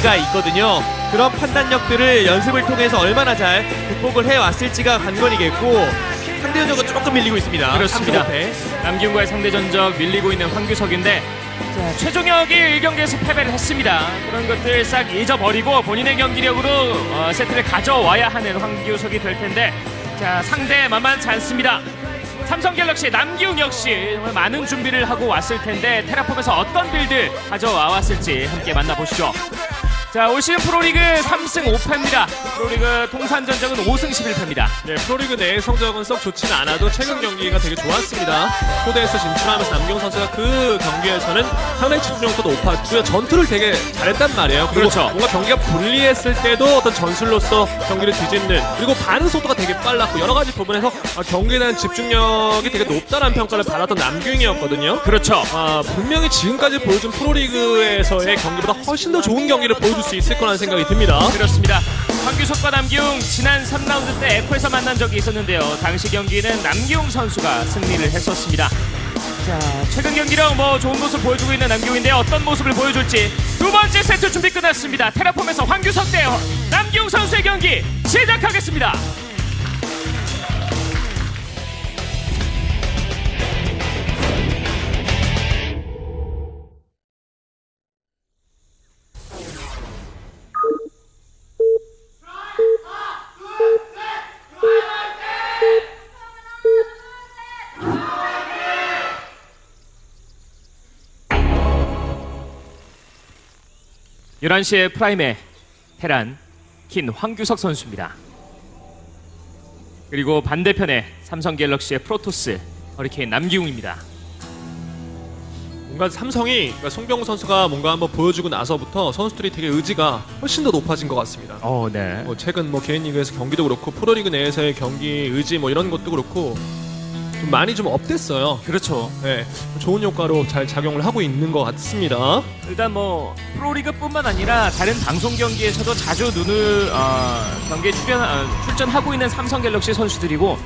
때가 있거든요. 그런 판단력들을 연습을 통해서 얼마나 잘 극복을 해왔을지가 관건이겠고, 상대 전적은 조금 밀리고 있습니다. 그렇습니다. 남기웅과의 상대 전적 밀리고 있는 황규석인데, 자, 최종혁이 1경기에서 패배를 했습니다. 그런 것들 싹 잊어버리고 본인의 경기력으로 세트를 가져와야 하는 황규석이 될 텐데, 자, 상대 만만치 않습니다. 삼성갤럭시 남기웅 역시 정말 많은 준비를 하고 왔을 텐데, 테라폼에서 어떤 빌드 가져와 왔을지 함께 만나보시죠. 자, 올 시즌 프로리그 3승 5패입니다. 프로리그 통산 전적은 5승 11패입니다. 네, 프로리그 내 성적은 썩 좋지는 않아도 최근 경기가 되게 좋았습니다. 코드에서 진출하면서 남기웅 선수가 그 경기에서는 상대 집중력도 높았고요. 전투를 되게 잘했단 말이에요. 그렇죠. 뭔가 경기가 불리했을 때도 어떤 전술로서 경기를 뒤집는, 그리고 반응 속도가 되게 빨랐고 여러 가지 부분에서 경기에 대한 집중력이 되게 높다는 평가를 받았던 남기웅이었거든요. 그렇죠. 분명히 지금까지 보여준 프로리그에서의 경기보다 훨씬 더 좋은 경기를 보여줄 수 있을 거라는 생각이 듭니다. 그렇습니다. 황규석과 남기웅, 지난 3라운드 때 F에서 만난 적이 있었는데요. 당시 경기는 남기웅 선수가 승리를 했었습니다. 자, 최근 경기랑 뭐 좋은 모습 보여주고 있는 남기웅인데 어떤 모습을 보여줄지. 두 번째 세트 준비 끝났습니다. 테라폼에서 황규석 대 남기웅 선수의 경기 시작하겠습니다. (11시에) 프라임의 테란, 킨 황규석 선수입니다. 그리고 반대편에 삼성갤럭시의 프로토스, 어리케인 남기웅입니다. 뭔가 삼성이, 그러니까 송병호 선수가 뭔가 한번 보여주고 나서부터 선수들이 되게 의지가 훨씬 더 높아진 것 같습니다. 네. 뭐 최근 뭐 개인 리그에서 경기도 그렇고 프로리그 내에서의 경기 의지 뭐 이런 것도 그렇고 좀 많이 좀 업됐어요. 그렇죠. 네, 좋은 효과로 잘 작용을 하고 있는 것 같습니다. 일단 뭐 프로리그뿐만 아니라 다른 방송 경기에서도 자주 눈을 경기에 출전하고 있는 삼성갤럭시 선수들이고,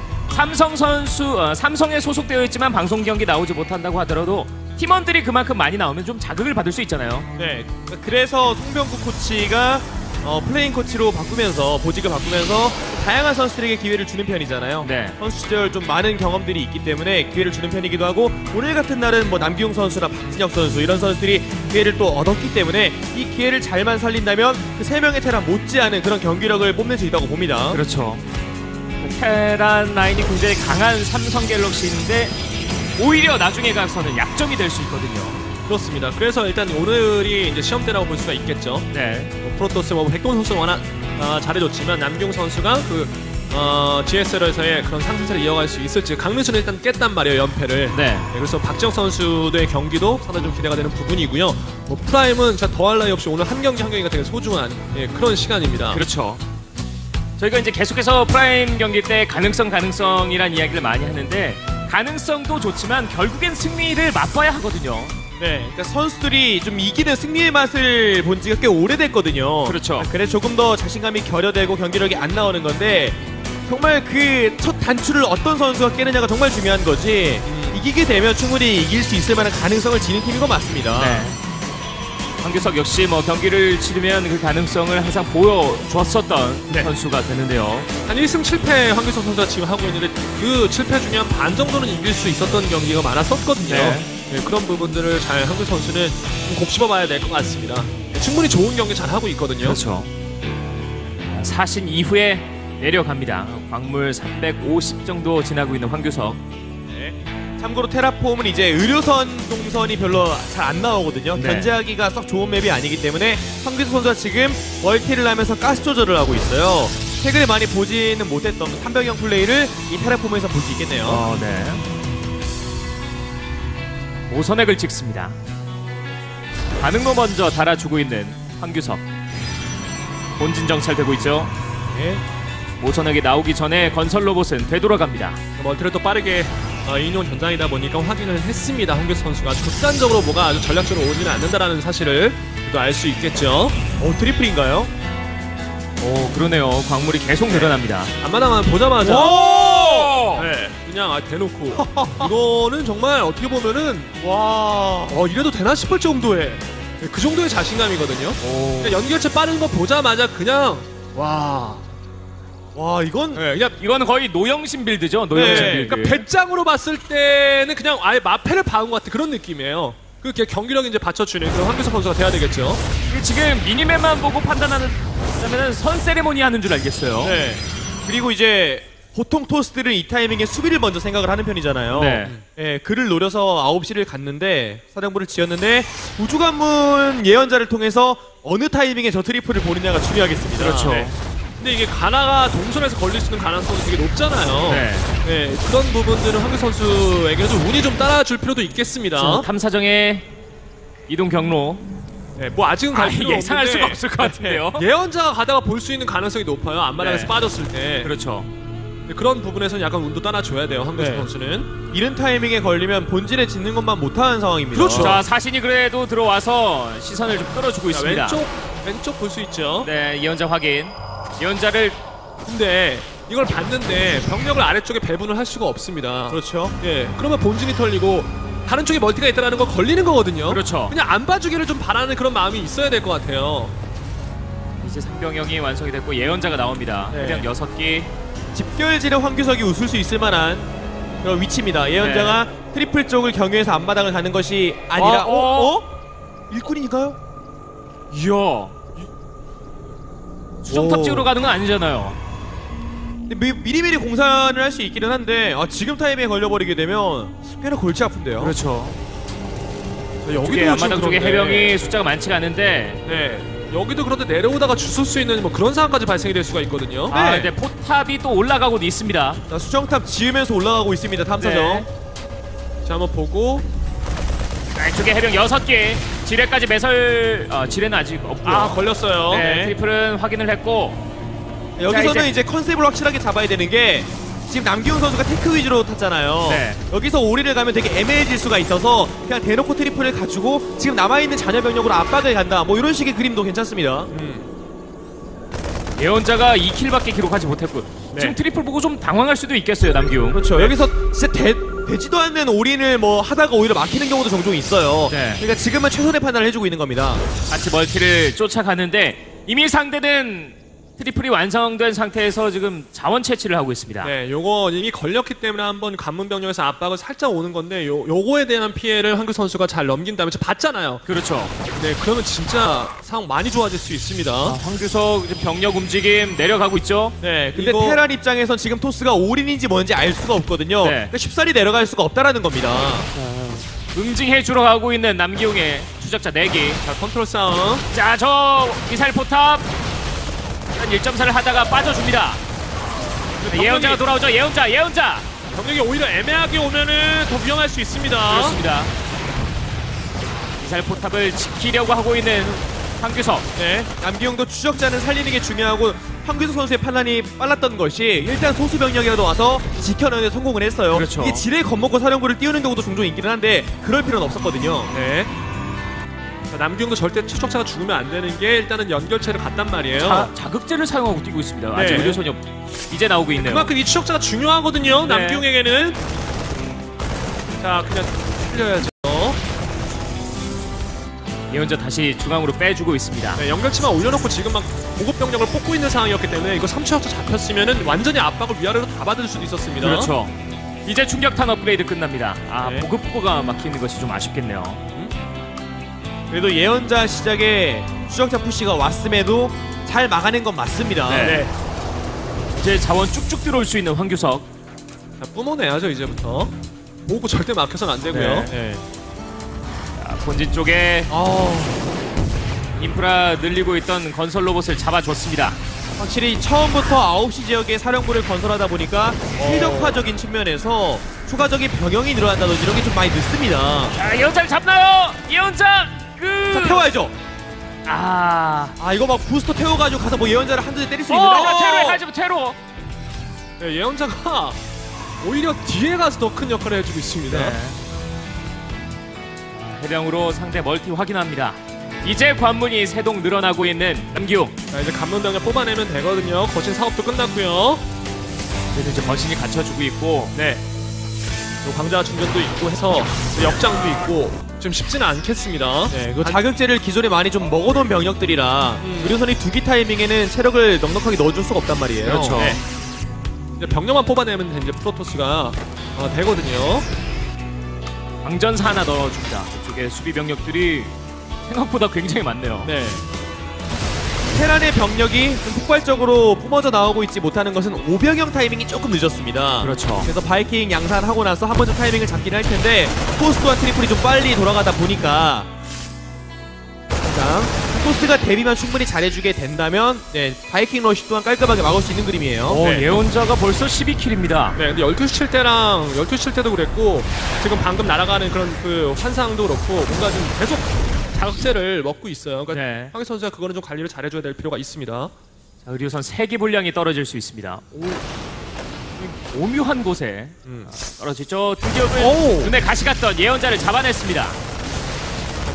삼성에 소속되어 있지만 방송 경기 나오지 못한다고 하더라도 팀원들이 그만큼 많이 나오면 좀 자극을 받을 수 있잖아요. 네, 그래서 송병구 코치가 플레잉 코치로 바꾸면서, 보직을 바꾸면서 다양한 선수들에게 기회를 주는 편이잖아요. 네. 선수 시절 좀 많은 경험들이 있기 때문에 기회를 주는 편이기도 하고, 오늘 같은 날은 뭐 남기웅 선수나 박진혁 선수 이런 선수들이 기회를 또 얻었기 때문에 이 기회를 잘만 살린다면 그 세 명의 테란 못지않은 그런 경기력을 뽐낼 수 있다고 봅니다. 그렇죠. 테란 라인이 굉장히 강한 삼성갤럭시인데 오히려 나중에 가서는 약점이 될 수 있거든요. 그렇습니다. 그래서 일단 오늘이 이제 시험대라고 볼 수가 있겠죠. 네. 프로토스 뭐 백동원 선수가 워낙 잘해줬지만 남기웅 선수가 그 GSL에서의 그런 상승세를 이어갈 수 있을지, 강릉전을 일단 깼단 말이에요, 연패를. 네. 네, 그래서 박정 선수의 경기도 상당히 좀 기대가 되는 부분이고요. 뭐 프라임은 진짜 더할 나위 없이 오늘 한 경기 한 경기가 되게 소중한, 예, 그런 시간입니다. 그렇죠. 저희가 이제 계속해서 프라임 경기 때 가능성이란 이야기를 많이 하는데, 가능성도 좋지만 결국엔 승리를 맛봐야 하거든요. 네, 그러니까 선수들이 좀 이기는 승리의 맛을 본 지가 꽤 오래됐거든요. 그렇죠. 그래서 조금 더 자신감이 결여되고 경기력이 안 나오는 건데, 정말 그 첫 단추를 어떤 선수가 깨느냐가 정말 중요한 거지, 이기게 되면 충분히 이길 수 있을 만한 가능성을 지닌 팀인 것 맞습니다. 네. 황규석 역시 뭐 경기를 치르면 그 가능성을 항상 보여줬었던, 네, 선수가 되는데요. 한 1승 7패 황규석 선수가 지금 하고 있는데, 그 7패 중에 한 반 정도는 이길 수 있었던 경기가 많았었거든요. 네. 네, 그런 부분들을 잘 한국 선수는 좀 곱씹어 봐야 될 것 같습니다. 충분히 좋은 경기 잘 하고 있거든요. 그렇죠. 사신 이후에 내려갑니다. 광물 350 정도 지나고 있는 황규석. 네. 참고로 테라폼은 이제 의료선 동선이 별로 잘 안 나오거든요. 네. 견제하기가 썩 좋은 맵이 아니기 때문에 황규석 선수가 지금 멀티를 하면서 가스 조절을 하고 있어요. 최근에 많이 보지는 못했던 삼병형 플레이를 이 테라폼에서 볼 수 있겠네요. 네. 5선액을 찍습니다. 반응로 먼저 달아주고 있는 황규석. 본진 정찰되고 있죠. 네. 5선액이 나오기 전에 건설 로봇은 되돌아갑니다. 멀티를 또 빠르게 인용 전장이다 보니까 확인을 했습니다. 황규석 선수가 극단적으로 뭐가 아주 전략적으로 오지는 않는다라는 사실을 또 알 수 있겠죠. 트리플인가요? 그러네요. 광물이 계속 늘어납니다. 앞마당만 보자마자 네, 그냥 대놓고 이거는 정말 어떻게 보면은 와, 이래도 되나 싶을 정도의 그 정도의 자신감이거든요. 그냥 연결체 빠른 거 보자마자 그냥 와 이건 네, 그냥 이건 거의 노영신 빌드죠. 노영신 빌드. 그러니까 배짱으로 봤을 때는 그냥 아예 마패를 박은 것 같은 그런 느낌이에요. 그렇게 경기력 이제 받쳐주는 그런 황규석 선수가 돼야 되겠죠. 지금 미니맵만 보고 판단하면 선 세리머니 하는 줄 알겠어요. 네. 그리고 이제 보통 토스들은 이 타이밍에 수비를 먼저 생각을 하는 편이잖아요. 네. 예, 그를 노려서 9시를 갔는데 사령부를 지었는데 우주관문 예언자를 통해서 어느 타이밍에 저 트리플을 보느냐가 중요하겠습니다. 그렇죠. 네. 근데 이게 가나가 동선에서 걸릴 수 있는 가능성이 되게 높잖아요. 네. 네, 그런 부분들은 황규석 선수에게도 운이 좀 따라줄 필요도 있겠습니다. 탐사정의 이동 경로. 네, 뭐 아직은 갈 필요 예상할 수가 없을 것 같은데요. 예언자가 가다가 볼 수 있는 가능성이 높아요. 앞마당에서 빠졌을 때. 그렇죠. 네, 그런 부분에서는 약간 운도 따라줘야 돼요. 황규석 선수는. 이런 타이밍에 걸리면 본진에 짓는 것만 못하는 상황입니다. 그렇죠. 자, 사신이 그래도 들어와서 시선을 좀 끌어주고 있습니다. 왼쪽 볼 수 있죠. 네, 예언자 확인. 예언자를 근데 이걸 봤는데 병력을 아래쪽에 배분을 할 수가 없습니다. 그렇죠. 예, 그러면 본진이 털리고 다른 쪽에 멀티가 있다는 건 걸리는 거거든요. 그렇죠. 그냥 안 봐주기를 좀 바라는 그런 마음이 있어야 될 것 같아요. 이제 상병형이 완성이 됐고 예언자가 나옵니다. 그냥 6개 집결지를 황규석이 웃을 수 있을 만한 그런 위치입니다. 예언자가 트리플 쪽을 경유해서 앞마당을 가는 것이 아니라 일꾼인가요? 이야. 수정탑 찍으러 가는 건 아니잖아요. 근데 미리미리 공사를 할 수 있기는 한데 지금 타이밍에 걸려버리게 되면 꽤나 골치 아픈데요. 그렇죠. 자, 여기도 앞마당 쪽에 해병이 숫자가 많지가 않은데 여기도 그런데 내려오다가 주술 수 있는 뭐 그런 상황까지 발생이 될 수가 있거든요. 근데 포탑이 또 올라가고 있습니다. 자, 수정탑 지으면서 올라가고 있습니다. 탐사정. 자, 한번 보고 이쪽에 해병 6개 지뢰까지 매설... 지뢰는 아직 없고요. 걸렸어요. 네, 트리플은 확인을 했고 여기서는 이제 컨셉을 확실하게 잡아야 되는 게 지금 남기웅 선수가 테크 위주로 탔잖아요. 여기서 오리를 가면 되게 애매해질 수가 있어서 그냥 대놓고 트리플을 가지고 지금 남아있는 잔여 병력으로 압박을 간다 뭐 이런 식의 그림도 괜찮습니다. 예언자가 2킬밖에 기록하지 못했고 지금 트리플 보고 좀 당황할 수도 있겠어요. 남기웅. 그렇죠. 여기서 진짜 되지도 않는 올인을 뭐 하다가 오히려 막히는 경우도 종종 있어요. 그러니까 지금은 최선의 판단을 해주고 있는 겁니다. 같이 멀티를 쫓아가는데 이미 상대는 트리플이 완성된 상태에서 지금 자원 채취를 하고 있습니다. 네, 요거 이미 걸렸기 때문에 한번 관문 병력에서 압박을 살짝 오는 건데 요거에 대한 피해를 황규 선수가 잘 넘긴다면 봤잖아요. 그렇죠. 네, 그러면 진짜 상황 많이 좋아질 수 있습니다. 황규석 병력 움직임 내려가고 있죠. 네, 근데 테란 입장에선 지금 토스가 올인인지 뭔지 알 수가 없거든요. 그러니까 쉽사리 내려갈 수가 없다라는 겁니다. 응징해 주러 가고 있는 남기웅의 추적자 4기. 자, 컨트롤 싸움. 자, 저 미사일 포탑. 1.4를 하다가 빠져줍니다. 예언자가 돌아오죠. 예언자! 병력이 오히려 애매하게 오면은 더 위험할 수 있습니다. 그렇습니다. 미사일 포탑을 지키려고 하고 있는 황규석. 남기웅도 추적자는 살리는 게 중요하고 황규석 선수의 판단이 빨랐던 것이 일단 소수 병력이라도 와서 지켜내는 데 성공을 했어요. 그렇죠. 이게 지뢰 겁먹고 사령부를 띄우는 경우도 종종 있기는 한데 그럴 필요는 없었거든요. 남기웅도 절대 추적자가 죽으면 안 되는 게 일단은 연결체를 갔단 말이에요. 자극제를 사용하고 뛰고 있습니다. 아직 의료선이 없... 이제 나오고 있네요. 그만큼 이 추적자가 중요하거든요. 남기웅에게는. 자, 그냥 틀려야죠. 예언자 다시 중앙으로 빼주고 있습니다. 연결체만 올려놓고 지금 막 보급병력을 뽑고 있는 상황이었기 때문에 이거 3추적자 잡혔으면 완전히 압박을 위아래로 다 받을 수도 있었습니다. 그렇죠. 이제 충격탄 업그레이드 끝납니다. 보급고가 막히는 것이 좀 아쉽겠네요. 그래도 예언자 시작에 추적자 푸시가 왔음에도 잘 막아낸 건 맞습니다. 이제 자원 쭉쭉 들어올 수 있는 황규석. 자, 뿜어내야죠. 이제부터 보고 절대 막혀선 안 되고요. 자, 본진 쪽에 인프라 늘리고 있던 건설 로봇을 잡아줬습니다. 확실히 처음부터 9시 지역에 사령부를 건설하다 보니까 최적화적인 측면에서 추가적인 병영이 늘어난다든지 이런 게 좀 많이 늦습니다. 자, 예언자를 잡나요? 예언자! 자, 태워야죠. 이거 막 부스터 태워가지고 가서 뭐 예언자를 한두대 때릴 수 있는데. 테러에 가지고 테러. 네, 예언자가 오히려 뒤에 가서 더 큰 역할을 해주고 있습니다. 해병으로 상대 멀티 확인합니다. 이제 관문이 세동 늘어나고 있는 남기웅. 자, 이제 관문 병력 뽑아내면 되거든요. 거신 사업도 끝났고요. 그래서 이제 거신이 갖춰주고 있고, 또 광자 충전도 있고 해서 역장도 있고. 좀 쉽지는 않겠습니다. 네, 그 자극제를 기존에 많이 좀 먹어놓은 병력들이라 의료선이 두기 타이밍에는 체력을 넉넉하게 넣어줄 수가 없단 말이에요. 그렇죠. 네. 이제 병력만 뽑아내면 이제 프로토스가 되거든요. 방전사 하나 넣어줍니다. 이쪽에 수비 병력들이 생각보다 굉장히 많네요. 네. 테란의 병력이 좀 폭발적으로 뿜어져 나오고 있지 못하는 것은 오병영 타이밍이 조금 늦었습니다. 그렇죠. 그래서 바이킹 양산하고 나서 한 번 더 타이밍을 잡긴 할 텐데 포스트와 트리플이 좀 빨리 돌아가다 보니까 포스트가 대비만 충분히 잘해주게 된다면 네, 바이킹 러쉬 또한 깔끔하게 막을 수 있는 그림이에요. 오, 네. 예언자가 벌써 12킬입니다. 네, 근데 12시 칠 때랑 12시 칠 때도 그랬고 지금 방금 날아가는 그런 그 환상도 그렇고 뭔가 좀 계속 자극제를 먹고 있어요. 그러니까 네. 황규석 선수가 그거는 좀 관리를 잘해줘야 될 필요가 있습니다. 자, 의료선 3개 분량이 떨어질 수 있습니다. 오. 오묘한 곳에 떨어지죠. 두겹을 눈에 가시 같던 예언자를 잡아냈습니다.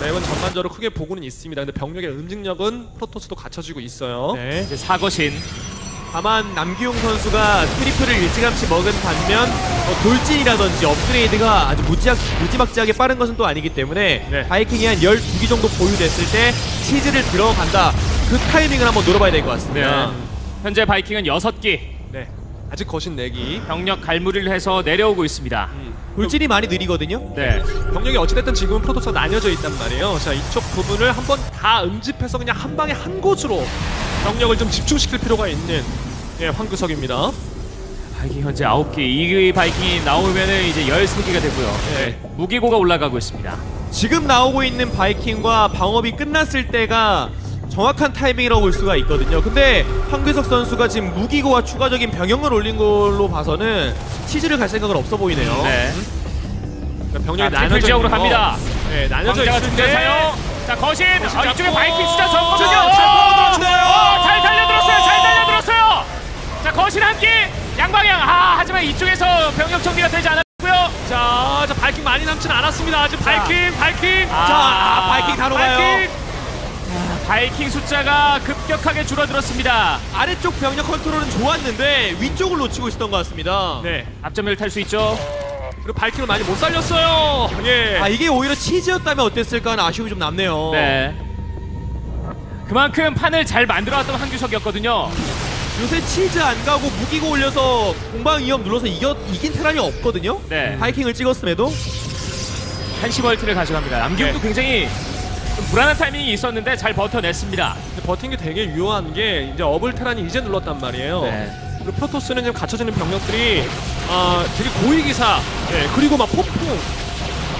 매번 전반적으로 크게 보고는 있습니다. 근데 병력의 응징력은 프로토스도 갖춰지고 있어요. 네. 이제 사거신. 다만 남기웅 선수가 트리플을 일찌감치 먹은 반면 돌진이라든지 업그레이드가 아주 무지막지하게 빠른 것은 또 아니기 때문에 네. 바이킹이 한 12기 정도 보유됐을 때 치즈를 들어간다. 그 타이밍을 한번 노려봐야 될 것 같습니다. 네. 현재 바이킹은 6기. 네. 아직 거신 4기. 병력 갈무리를 해서 내려오고 있습니다. 돌진이 많이 느리거든요. 네. 병력이 어찌됐든 지금은 프로토스가 나뉘어져 있단 말이에요. 자, 이쪽 부분을 한번 다 응집해서 그냥 한 방에 한 곳으로 병력을 좀 집중시킬 필요가 있는 예, 황규석입니다. 바이킹 현재 9기, 2기 바이킹이 나오면은 이제 13기가 되고요. 예. 무기고가 올라가고 있습니다. 지금 나오고 있는 바이킹과 방업이 끝났을 때가 정확한 타이밍이라고 볼 수가 있거든요. 근데 황규석 선수가 지금 무기고와 추가적인 병영을 올린 걸로 봐서는 치즈를 갈 생각은 없어 보이네요. 네. 병력이 나눠져 있는 거. 갑니다. 네, 나눠져 있을 때 자, 거신! 아, 이쪽에 바이킹 숫자 적거든요. 잘 달려들었어요! 잘 달려들었어요! 자, 거신 한 끼! 양방향! 아, 하지만 이쪽에서 병력 정리가 되지 않았고요. 자, 바이킹 많이 남진 않았습니다. 아직 바이킹! 자, 바이킹 다 녹아요. 바이킹 숫자가 급격하게 줄어들었습니다. 아래쪽 병력 컨트롤은 좋았는데 위쪽을 놓치고 있었던 것 같습니다. 네, 앞전면을 탈 수 있죠. 그리고 바이킹을 많이 못 살렸어요. 예. 아, 이게 오히려 치즈였다면 어땠을까 하는 아쉬움이 좀 남네요. 네. 그만큼 판을 잘 만들어왔던 황규석이었거든요. 요새 치즈 안 가고 무기고 올려서 공방 위협 눌러서 이긴 테란이 없거든요. 네. 바이킹을 찍었음에도 한시 멀티를 가져갑니다. 남기웅도 네. 굉장히 좀 불안한 타이밍이 있었는데 잘 버텨냈습니다. 버틴 게 되게 유효한 게 이제 업을 테란이 이제 눌렀단 말이에요. 네. 그리고 프로토스는 지금 갖춰지는 병력들이 되게 고위기사, 네, 그리고 막 폭풍,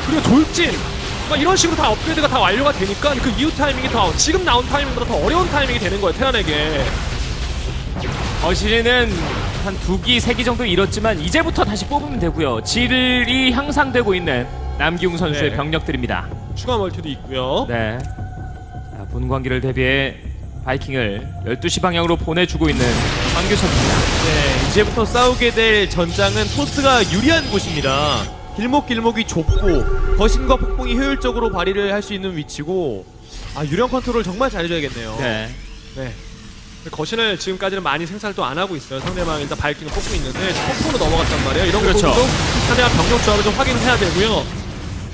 그리고 돌진 막 이런 식으로 다 업그레이드가 다 완료가 되니까 그 이후 타이밍이 더 지금 나온 타이밍보다 더 어려운 타이밍이 되는 거예요, 테란에게. 거시리는 한 2기, 3기 정도 잃었지만 이제부터 다시 뽑으면 되고요. 질이 향상되고 있는 남기웅 선수의 네. 병력들입니다. 추가 멀티도 있고요. 네. 자, 본관기를 대비해 바이킹을 12시 방향으로 보내주고 있는 황규석입니다. 네, 이제부터 싸우게 될 전장은 토스가 유리한 곳입니다. 길목길목이 좁고 거신과 폭풍이 효율적으로 발휘를 할 수 있는 위치고 아, 유령 컨트롤 정말 잘해줘야겠네요. 네. 네. 거신을 지금까지는 많이 생산을 또 안 하고 있어요. 상대방 일단 바이킹은 폭풍이 있는데 폭풍으로 넘어갔단 말이에요. 이런 것도 그렇죠. 상대방 병력 조합을 좀 확인을 해야 되고요.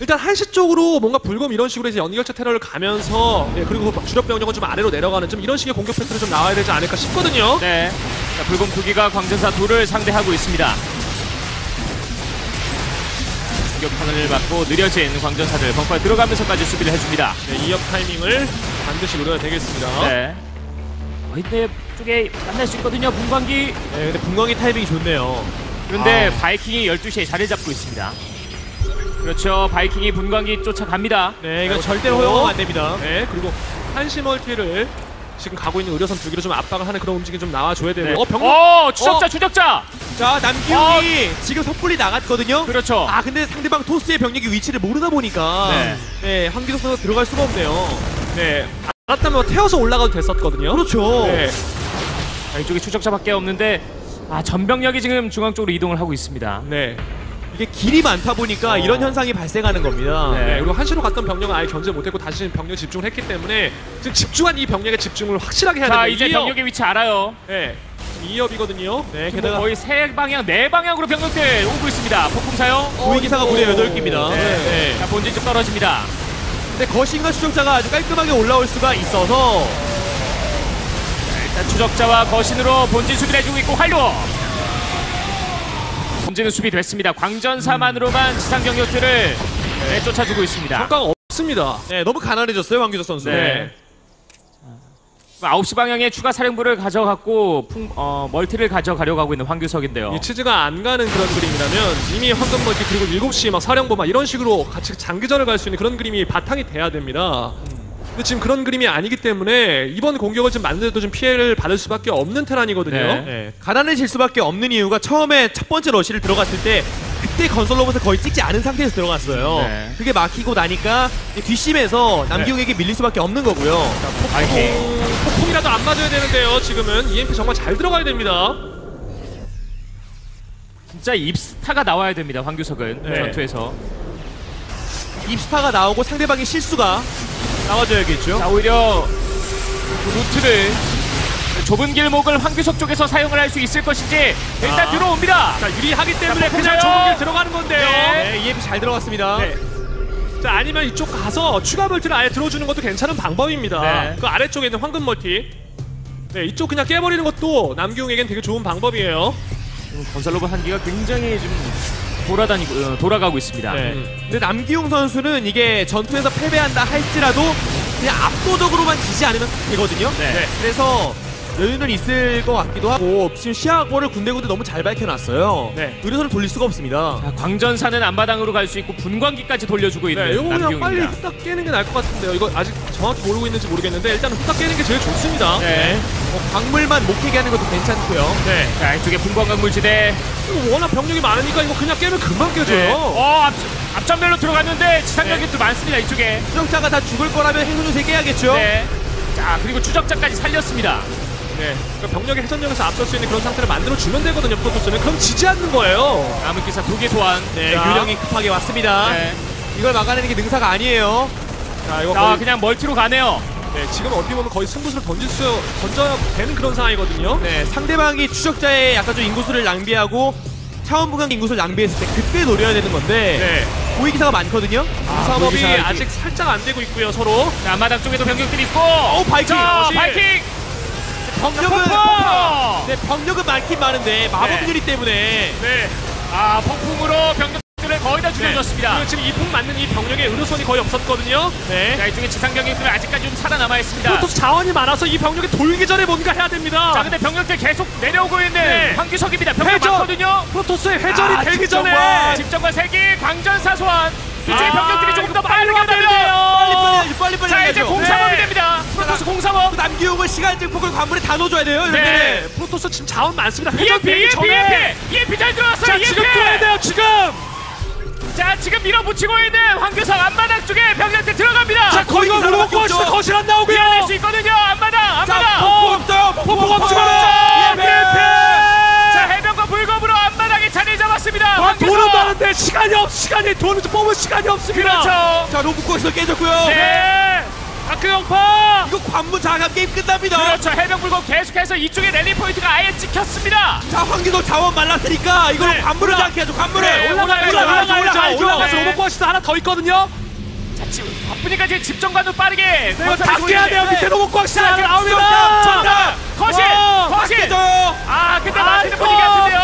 일단 한시 쪽으로 뭔가 불금 이런 식으로 이제 연결체 테러를 가면서 예, 그리고 주력 병력은 좀 아래로 내려가는 좀 이런 식의 공격 패턴이 좀 나와야 되지 않을까 싶거든요. 네. 자, 불금 2기가 광전사 2를 상대하고 있습니다. 공격판을 맞고 느려진 광전사들 벙커에 들어가면서까지 수비를 해줍니다. 네, 이협 타이밍을 반드시 노려야 되겠습니다. 네. 이때 쪽에 만날 수 있거든요. 분광기. 네, 근데 분광기 타이밍이 좋네요. 그런데 바이킹이 12시에 자리 잡고 있습니다. 그렇죠. 바이킹이 분광기 쫓아갑니다. 네, 이건 절대 허용하면 안 됩니다. 네, 그리고 한시 멀티를 지금 가고 있는 의료선 2기로 좀 압박을 하는 그런 움직임 좀 나와줘야 되고. 네. 추적자! 자, 남기웅이 지금 섣불리 나갔거든요. 그렇죠. 아, 근데 상대방 토스의 병력이 위치를 모르다 보니까 네, 황규석 선수가 들어갈 수가 없네요. 네, 알았다면 태워서 올라가도 됐었거든요. 그렇죠. 네. 자, 이쪽에 추적자밖에 없는데 아, 전병력이 지금 중앙 쪽으로 이동을 하고 있습니다. 네. 이게 길이 많다 보니까 이런 현상이 발생하는 겁니다. 네. 그리고 한시로 갔던 병력은 아예 견제 못했고 다시 병력 집중을 했기 때문에 지금 집중한 이 병력의 집중을 확실하게 해야 됩니다. 자, 이제 병력의 위치 알아요. 네. 지금 2업이거든요. 네, 게다가 거의 3방향, 4방향으로 병력들 오고 있습니다. 폭풍 사용. 고위기사가 무려 8기입니다. 네, 네. 네. 자, 본진 좀 떨어집니다. 근데 거신과 추적자가 아주 깔끔하게 올라올 수가 있어서 자, 일단 추적자와 거신으로 본진 수비를 해주고 있고 활로 본진은 수비됐습니다. 광전사만으로만 지상 병력들을 네, 쫓아주고 있습니다. 적강 없습니다. 네, 너무 가난해졌어요, 황규석 선수. 네. 9시 방향에 추가 사령부를 가져갔고 멀티를 가져가려고 하고 있는 황규석인데요. 치즈가 안 가는 그런 그림이라면 이미 황금 멀티 그리고 7시 막 사령부 막 이런 식으로 같이 장기전을 갈 수 있는 그런 그림이 바탕이 돼야 됩니다. 근데 지금 그런 그림이 아니기 때문에 이번 공격을 지금 만드는데도 좀 피해를 받을 수밖에 없는 테란이거든요. 네. 네. 가난해질 수밖에 없는 이유가 처음에 첫 번째 러시를 들어갔을 때 그때 건설 로봇을 거의 찍지 않은 상태에서 들어갔어요. 네. 그게 막히고 나니까 뒷심에서 남기웅에게 밀릴 수밖에 없는 거고요. 폭풍이라도 안 맞아야 되는데요. 지금은 EMP 정말 잘 들어가야 됩니다. 진짜 입스타가 나와야 됩니다. 황규석은 네. 전투에서 입스타가 나오고 상대방의 실수가 나와줘야겠죠. 자, 오히려 그 루트를 좁은 길목을 황규석 쪽에서 사용을 할 수 있을 것인지 일단 들어옵니다. 자, 유리하기 때문에 자, 그냥 좁은 길 들어가는 건데요. 네, 네, EMP 잘 들어갔습니다. 네. 자, 아니면 이쪽 가서 추가 멀티를 아예 들어주는 것도 괜찮은 방법입니다. 네. 그 아래쪽에 있는 황금 멀티. 네, 이쪽 그냥 깨버리는 것도 남기웅에겐 되게 좋은 방법이에요. 건설로봇 한 기가 굉장히 좀 돌아가고 있습니다. 네. 근데 남기웅 선수는 이게 전투에서 패배한다 할지라도 그냥 압도적으로만 지지 않으면 되거든요. 네. 네. 그래서 여유는 있을 것 같기도 하고 지금 시야고를 군데군데 너무 잘 밝혀놨어요. 네. 의료선을 돌릴 수가 없습니다. 자, 광전사는 안마당으로 갈 수 있고 분광기까지 돌려주고 있는 네, 남기웅입니다. 이거 그냥 빨리 후딱 깨는 게 나을 것 같은데요. 이거 아직 정확히 모르고 있는지 모르겠는데 일단 후딱 깨는 게 제일 좋습니다. 네. 광물만 못 깨게 하는 것도 괜찮고요. 네. 자, 이쪽에 분광광물지대 이거 워낙 병력이 많으니까 이거 그냥 깨면 금방 깨져요. 네. 앞전면으로 들어갔는데 지상병력도 네. 많습니다. 이쪽에 추적자가 다 죽을 거라면 행선조세 깨야겠죠. 네. 자, 그리고 추적자까지 살렸습니다. 네, 그러니까 병력의 회전력에서 앞설 수 있는 그런 상태를 만들어주면 되거든요. 프로토스는 그럼 지지 않는 거예요. 남은 기사 2개 소환. 네, 유령이 급하게 왔습니다. 네. 이걸 막아내는 게 능사가 아니에요. 자, 이거 그냥 멀티로 가네요. 네, 지금 어떻게 보면 거의 승부수를 던져야 되는 그런 상황이거든요. 네, 상대방이 추적자의 약간 좀 인구수를 낭비하고 차원 분광기 인구수를 낭비했을 때 그때 노려야 되는 건데 네. 고위기사가 많거든요. 사업이 아직 살짝 안 되고 있고요, 서로. 자, 앞마당 쪽에도 병력들이 있고. 오, 바이킹! 자, 바이킹! 병력은 네, 병력은 많긴 많은데 마법 유리 네. 때문에 네. 아, 폭풍으로 병력들을 거의 다 죽여줬습니다. 네. 지금 이 폭 맞는 이 병력의 의료선이 거의 없었거든요. 네. 자, 이쪽에 지상 병력들은 아직까지 좀 살아남아 있습니다. 또 자원이 많아서 이 병력이 돌기 전에 뭔가 해야 됩니다. 자, 근데 병력들 계속 내려오고 있는 네. 황규석입니다. 병력 회전. 많거든요. 프로토스의 회전이 되기 전에 집정관 3기 광전사 소환. 이쪽에 병력들이 조금 더 빨리 가야 돼요. 빨리. 자, 이제 공삼업이 됩니다. 프로토스 공삼업. 남기웅을 시간 증폭을 관문에 다 넣어줘야 돼요. 네. 네. 프로토스 지금 자원 많습니다. EMP 잘 들어왔어요. 자, 지금 들어야 돼요. 지금. 자, 지금 밀어붙이고 있는 황규석 앞마당 쪽에 병력들 들어갑니다. 자, 거기가 무릎고 거실 안 나오고요. 밀어낼 수 있거든요. 앞마당. 폭포 없어요. 폭포 없어요. EMP. 불검으로 앞마당에 자리 잡았습니다. 돈은 많은데 시간이 돈을 좀 뽑을 시간이 없습니다. 그렇죠. 자, 로봇고에서 깨졌고요. 네. 다크영파. 이거 관문 장악 게임 끝납니다. 그렇죠. 해병불검 계속해서 이쪽에 랠리 포인트가 아예 찍혔습니다. 자, 황규석 자원 말랐으니까 이거 네. 관문을 장악해야죠. 관문을. 네. 올라가야죠. 로봇고에서 하나 더 있거든요. 자, 지금 바쁘니까 이제 집정관도 빠르게. 네, 다 깨야 돼요. 밑에 로봇고에서 하나 나옵니다. 전달. 거실. 아, 그때 맞히는 분위기 같은데요.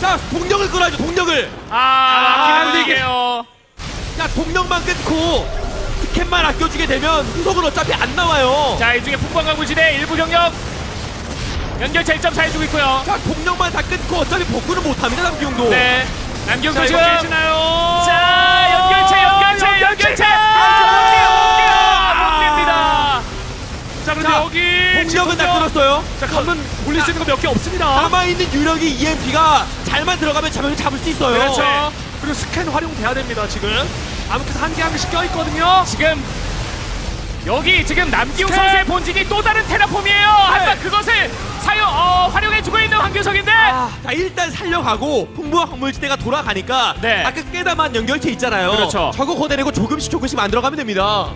자, 동력을 끌어야죠, 동력을. 아끼는데요. 자, 동력만 끊고 스캔만 아껴주게 되면 후속은 어차피 안 나와요. 자, 이쪽에 풍광강구지대 일부 경력 연결체 1.4 해주고 있고요. 자, 동력만 다 끊고 어차피 복구는 못합니다, 남기웅도. 네, 남기웅도 지금. 자, 연결체. 자, 근데 여기 공격은 다 끊었어요. 자, 관문 물릴 수 있는 거 몇 개 없습니다. 남아있는 유력이 EMP가 잘만 들어가면 자명을 잡을 수 있어요. 그렇죠. 네. 그리고 스캔 활용돼야 됩니다, 지금. 아무튼 한 개씩 껴있거든요. 지금 여기 지금 남기웅 선수의 본진이 또 다른 테라폼이에요. 하지만 네. 그것을 활용해주고 있는 황규석인데 자, 일단 살려가고 풍부한 황물지대가 돌아가니까 네. 아까 깨다만 연결체 있잖아요. 그렇죠. 저거 거대내고 조금씩 만들어가면 됩니다.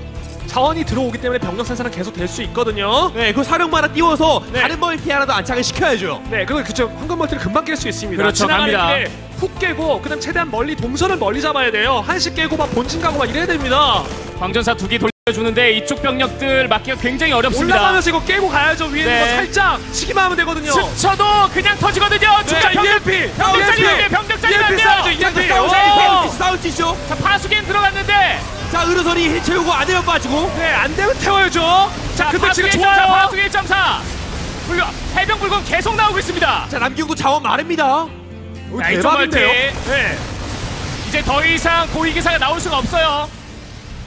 자원이 들어오기 때문에 병력 생산은 계속 될 수 있거든요. 네, 그 사령부 하나 띄워서 네. 다른 멀티 하나 더 안착을 시켜야죠. 네, 그렇죠. 황금 멀티를 금방 깰 수 있습니다. 그렇죠, 갑니다. 훅 깨고 그다음 최대한 멀리 동선을 멀리 잡아야 돼요. 한시 깨고 막 본진 가고 막 이래야 됩니다. 광전사 두 개 돌려주는데 이쪽 병력들 막기가 굉장히 어렵습니다. 올라가면서 이거 깨고 가야죠. 위에 네. 있는 거 살짝 치기만 하면 되거든요. 스쳐도 그냥 터지거든요. 진짜 병력피! 병력장이 안 돼요! 싸우지죠. 자, 파수기엔 들어갔는데 자, 의료선이 힐 채우고 안 되면 빠지고 네, 안 되면 태워야죠. 자, 근데 지금 좋아요. 파수기 1.4 물려 해병 불금 계속 나오고 있습니다. 자, 남기웅도 자원 마릅니다. 대박인데요? 네. 이제 더 이상 고위기사가 나올 수가 없어요.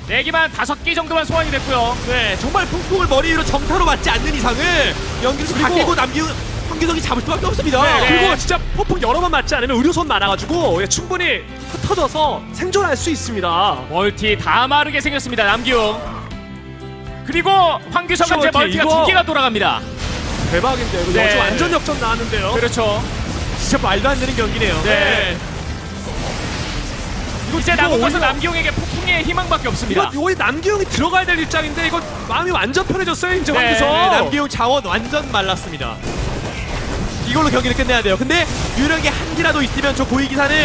4기만 5기 정도만 소환이 됐고요. 네, 정말 풍풍을 머리 위로 정타로 맞지 않는 이상은 연기를 다 깨고 남기웅 황규석이 잡을 수밖에 없습니다. 네. 그리고 진짜 폭풍 여러 번 맞지 않으면 의료선 많아가지고 예, 충분히 흩어져서 생존할 수 있습니다. 멀티 다 마르게 생겼습니다, 남기웅. 그리고 황규석은 이제 멀티가 이거... 2개가 돌아갑니다. 대박인데요? 네. 여주 완전 역전 나왔는데요? 그렇죠. 진짜 말도 안 되는 경기네요. 네. 이제 남은 것은 남기웅에게 폭풍의 희망밖에 없습니다. 이거 남기웅이 들어가야 될 입장인데 이거 마음이 완전 편해졌어요. 이제 황규석. 네. 남기웅 자원 완전 말랐습니다. 이걸로 경기를 끝내야 돼요. 근데 유력이 한 기라도 있으면 저 고위기사는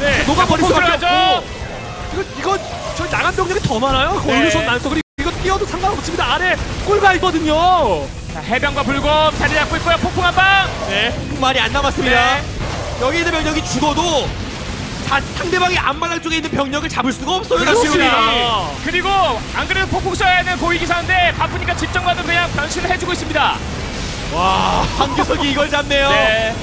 네. 녹아버릴 수밖에 없고 이거 저 나간 병력이 더 많아요. 네. 의료선 난소 그리고 이거 뛰어도 상관없습니다. 아래 꿀가 있거든요. 자, 해병과 불검 자리 잡고 있고요. 폭풍 한 방. 네. 많이 안 남았습니다. 네. 여기 있는 병력이 죽어도 다 상대방이 안마당 쪽에 있는 병력을 잡을 수가 없어요. 그렇습니다. 그리고 안 그래도 폭풍 써야 되는 고위기사인데 바쁘니까 집정관도 그냥 변신을 해주고 있습니다. 와, 황규석이 이걸 잡네요. 네.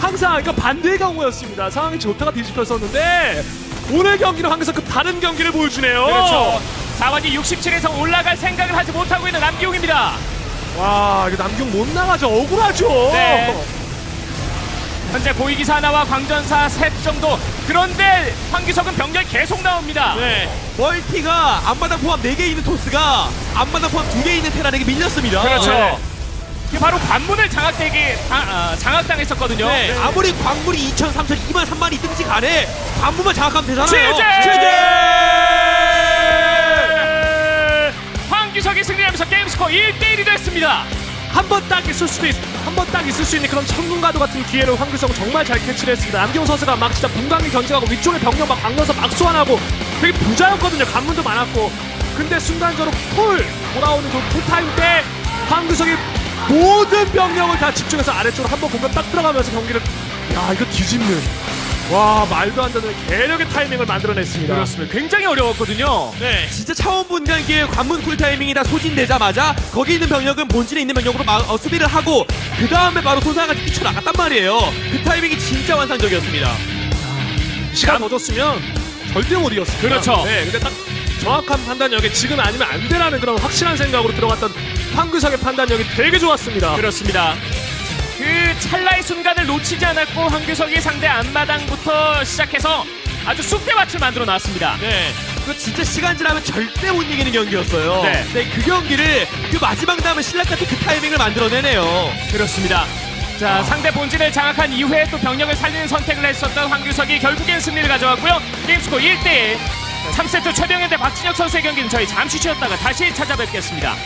항상 그러니까 반대의 강호였습니다. 상황이 좋다가 뒤집혔었는데 오늘 경기는 황규석급 다른 경기를 보여주네요. 그렇죠. 자원이 67에서 올라갈 생각을 하지 못하고 있는 남기웅입니다. 와, 이거 남기웅 못 나가죠. 억울하죠. 네. 현재 고위기사 하나와 광전사 셋 정도. 그런데 황규석은 병력이 계속 나옵니다. 네. 멀티가 앞마당 포함 4개 있는 토스가 앞마당 포함 2개 있는 테란에게 밀렸습니다. 그렇죠. 네. 이게 바로 관문을 장악당했었거든요. 네. 네. 아무리 광물이 2천, 3천, 2만, 3만이 있든지 간에 관문만 장악하면 되잖아요. 최재! 황규석이 승리하면서 게임스코어 1대1이 됐습니다. 한 번 딱 있을 수 있는 그런 천군가도 같은 기회를 황규석은 정말 잘 캐치를 했습니다. 남기웅 선수가 막 진짜 분광이 견제하고 위쪽에 병력 막 방면서 막 소환하고 되게 부자였거든요. 관문도 많았고 근데 순간적으로 풀 돌아오는 그 풀타임 때 황규석이 모든 병력을 다 집중해서 아래쪽으로 한번 공격 딱 들어가면서 경기를 야 이거 뒤집는 와 말도 안 되는 개력의 타이밍을 만들어냈습니다. 그렇습니다. 굉장히 어려웠거든요. 네, 진짜 차원 분간기에 관문 쿨 타이밍이 다 소진되자마자 거기 있는 병력은 본진에 있는 병력으로 수비를 하고 그 다음에 바로 소상을 뛰쳐나갔단 말이에요. 그 타이밍이 진짜 완상적이었습니다. 시간 더 줬으면 절대 못 이겼습니다. 그렇죠. 네, 근데 딱 정확한 판단력에 지금 아니면 안 되라는 그런 확실한 생각으로 들어갔던 황규석의 판단력이 되게 좋았습니다. 그렇습니다. 그 찰나의 순간을 놓치지 않았고 황규석이 상대 앞마당부터 시작해서 아주 쑥대밭을 만들어 놨습니다. 네, 그 진짜 시간 지나면 절대 못 이기는 경기였어요. 네, 네, 그 경기를 그 마지막 남은 신라 같은 그 타이밍을 만들어내네요. 그렇습니다. 자, 상대 본진을 장악한 이후에 또 병력을 살리는 선택을 했었던 황규석이 결국엔 승리를 가져왔고요. 게임스코어 1대1. 3세트 최병현 대 박진혁 선수의 경기는 저희 잠시 쉬었다가 다시 찾아뵙겠습니다.